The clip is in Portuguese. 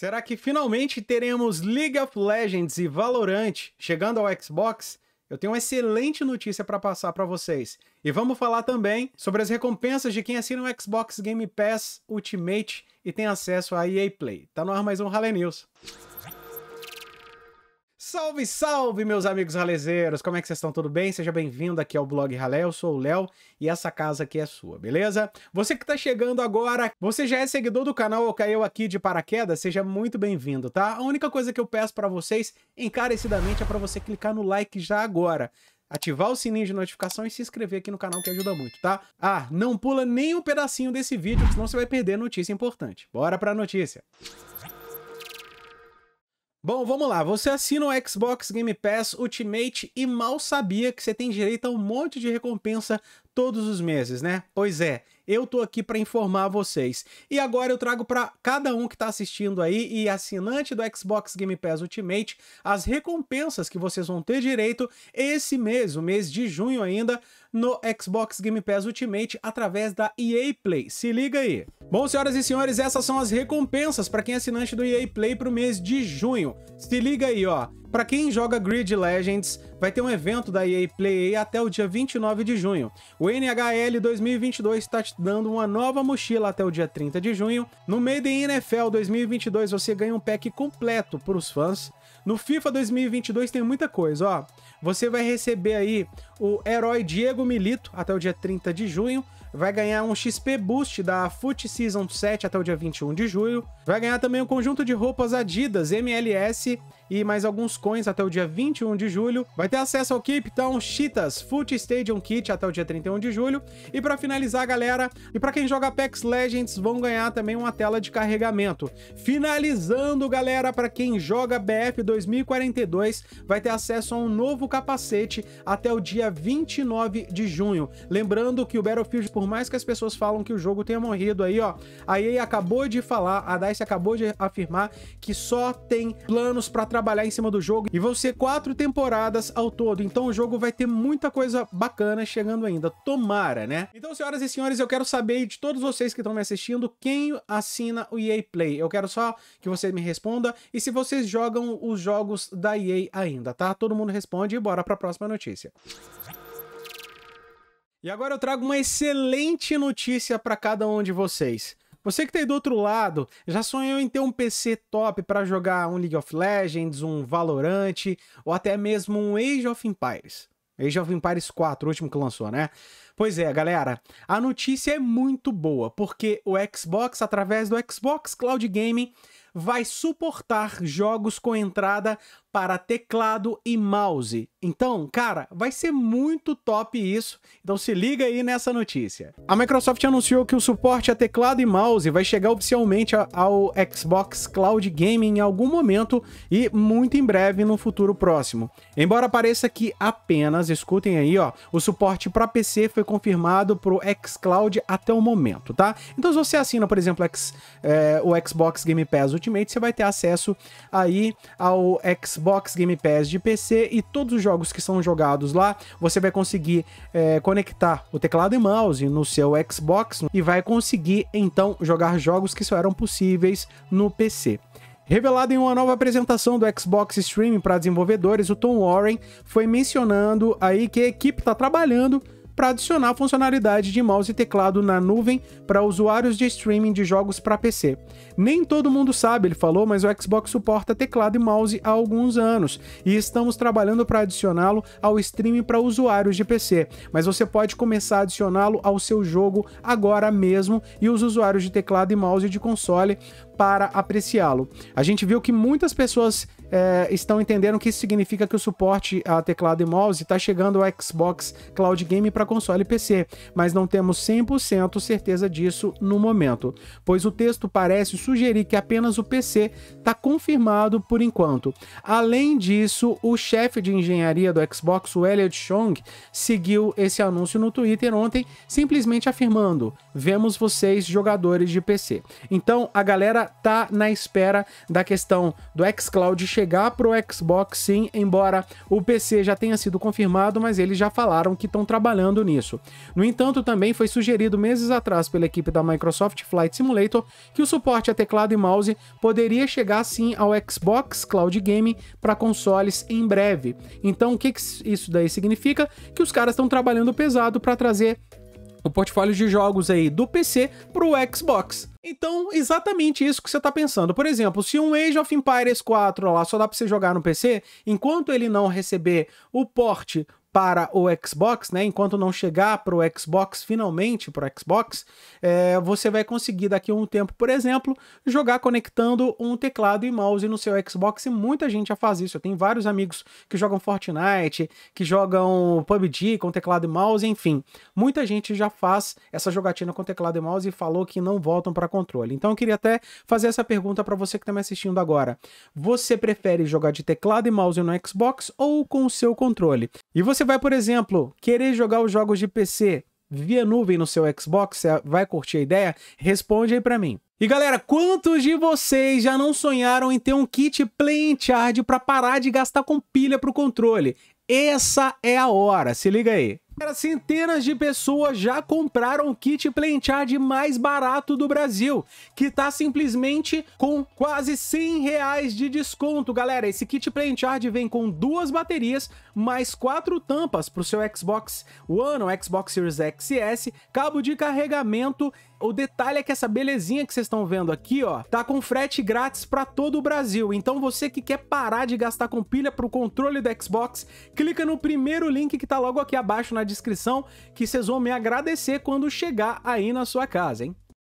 Será que finalmente teremos League of Legends e Valorant chegando ao Xbox? Eu tenho uma excelente notícia para passar para vocês. E vamos falar também sobre as recompensas de quem assina o Xbox Game Pass Ultimate e tem acesso à EA Play. Tá no ar mais um Ralé News. Salve, salve, meus amigos ralezeiros! Como é que vocês estão? Tudo bem? Seja bem-vindo aqui ao Blog Ralé, eu sou o Léo e essa casa aqui é sua, beleza? Você que tá chegando agora, você já é seguidor do canal ou caiu aqui de paraquedas? Seja muito bem-vindo, tá? A única coisa que eu peço pra vocês, encarecidamente, é pra você clicar no like já agora, ativar o sininho de notificação e se inscrever aqui no canal que ajuda muito, tá? Ah, não pula nem um pedacinho desse vídeo, senão você vai perder notícia importante. Bora pra notícia! Bom, vamos lá, você assina o Xbox Game Pass Ultimate e mal sabia que você tem direito a um monte de recompensa todos os meses, né? Pois é, eu tô aqui para informar vocês. E agora eu trago para cada um que tá assistindo aí e assinante do Xbox Game Pass Ultimate as recompensas que vocês vão ter direito esse mês, o mês de junho ainda, no Xbox Game Pass Ultimate através da EA Play. Se liga aí. Bom, senhoras e senhores, essas são as recompensas para quem é assinante do EA Play para o mês de junho. Se liga aí, ó. Para quem joga Grid Legends, vai ter um evento da EA Play até o dia 29 de junho. O NHL 2022 está te dando uma nova mochila até o dia 30 de junho. No Made in NFL 2022 você ganha um pack completo para os fãs. No FIFA 2022 tem muita coisa, ó. Você vai receber aí o herói Diego Milito até o dia 30 de junho. Vai ganhar um XP Boost da FUT Season 7 até o dia 21 de julho. Vai ganhar também um conjunto de roupas Adidas, MLS e mais alguns coins até o dia 21 de julho. Vai ter acesso ao Cape Town Cheetahs FUT Stadium Kit até o dia 31 de julho. E para finalizar, galera, e para quem joga Apex Legends, vão ganhar também uma tela de carregamento. Finalizando, galera, para quem joga BF 2042, vai ter acesso a um novo capacete até o dia 29 de junho. Lembrando que o Battlefield, por mais que as pessoas falam que o jogo tenha morrido aí, ó, a EA acabou de falar, a DICE acabou de afirmar que só tem planos para trabalhar em cima do jogo e vão ser 4 temporadas ao todo, então o jogo vai ter muita coisa bacana chegando ainda, tomara, né? Então, senhoras e senhores, eu quero saber de todos vocês que estão me assistindo, quem assina o EA Play? Eu quero só que você me responda e se vocês jogam os jogos da EA ainda, tá? Todo mundo responde e bora para a próxima notícia. E agora eu trago uma excelente notícia para cada um de vocês. Você que tá aí do outro lado, já sonhou em ter um PC top para jogar um League of Legends, um Valorant ou até mesmo um Age of Empires? Age of Empires 4, o último que lançou, né? Pois é, galera, a notícia é muito boa, porque o Xbox, através do Xbox Cloud Gaming, vai suportar jogos com entrada para teclado e mouse. Então, cara, vai ser muito top isso, então se liga aí nessa notícia. A Microsoft anunciou que o suporte a teclado e mouse vai chegar oficialmente ao Xbox Cloud Gaming em algum momento e muito em breve no futuro próximo. Embora pareça que apenas, escutem aí, ó, o suporte para PC foi confirmado para o xCloud até o momento, tá? Então, se você assina, por exemplo, o Xbox Game Pass Ultimate, você vai ter acesso aí ao Xbox Game Pass de PC e todos os jogos que são jogados lá, você vai conseguir conectar o teclado e mouse no seu Xbox e vai conseguir, então, jogar jogos que só eram possíveis no PC. Revelado em uma nova apresentação do Xbox Streaming para desenvolvedores, o Tom Warren foi mencionando aí que a equipe está trabalhando para adicionar funcionalidade de mouse e teclado na nuvem para usuários de streaming de jogos para PC. Nem todo mundo sabe, ele falou, mas o Xbox suporta teclado e mouse há alguns anos e estamos trabalhando para adicioná-lo ao streaming para usuários de PC, mas você pode começar a adicioná-lo ao seu jogo agora mesmo e os usuários de teclado e mouse de console para apreciá-lo. A gente viu que muitas pessoas estão entendendo que isso significa que o suporte a teclado e mouse está chegando ao Xbox Cloud Gaming para console e PC, mas não temos 100% certeza disso no momento, pois o texto parece sugerir que apenas o PC está confirmado por enquanto. Além disso, o chefe de engenharia do Xbox, o Elliot Chong, seguiu esse anúncio no Twitter ontem, simplesmente afirmando: "Vemos vocês, jogadores de PC". Então, a galera tá na espera da questão do xCloud chegar pro Xbox, sim, embora o PC já tenha sido confirmado, mas eles já falaram que estão trabalhando nisso. No entanto, também foi sugerido meses atrás pela equipe da Microsoft Flight Simulator que o suporte a teclado e mouse poderia chegar sim ao Xbox Cloud Gaming para consoles em breve. Então, o que isso daí significa? Que os caras estão trabalhando pesado para trazer o portfólio de jogos aí do PC pro Xbox. Então, exatamente isso que você tá pensando. Por exemplo, se um Age of Empires 4 lá só dá para você jogar no PC, enquanto ele não receber o porte para o Xbox, né, enquanto não chegar para o Xbox, finalmente para o Xbox, você vai conseguir daqui a um tempo, por exemplo, jogar conectando um teclado e mouse no seu Xbox, e muita gente já faz isso. Eu tenho vários amigos que jogam Fortnite, que jogam PUBG com teclado e mouse, enfim. Muita gente já faz essa jogatina com teclado e mouse e falou que não voltam para controle. Então eu queria até fazer essa pergunta para você que está me assistindo agora. Você prefere jogar de teclado e mouse no Xbox ou com o seu controle? E você vai, por exemplo, querer jogar os jogos de PC via nuvem no seu Xbox? Você vai curtir a ideia? Responde aí pra mim. E galera, quantos de vocês já não sonharam em ter um kit Play and Charge pra parar de gastar com pilha pro controle? Essa é a hora, se liga aí. Cara, centenas de pessoas já compraram o kit Play and Charge mais barato do Brasil, que tá simplesmente com quase R$100 de desconto, galera. Esse kit Play and Charge vem com 2 baterias, mais 4 tampas pro seu Xbox One ou Xbox Series X, cabo de carregamento. O detalhe é que essa belezinha que vocês estão vendo aqui, ó, tá com frete grátis para todo o Brasil. Então você que quer parar de gastar com pilha pro controle do Xbox, clica no primeiro link que tá logo aqui abaixo na descrição, que vocês vão me agradecer quando chegar aí na sua casa, hein?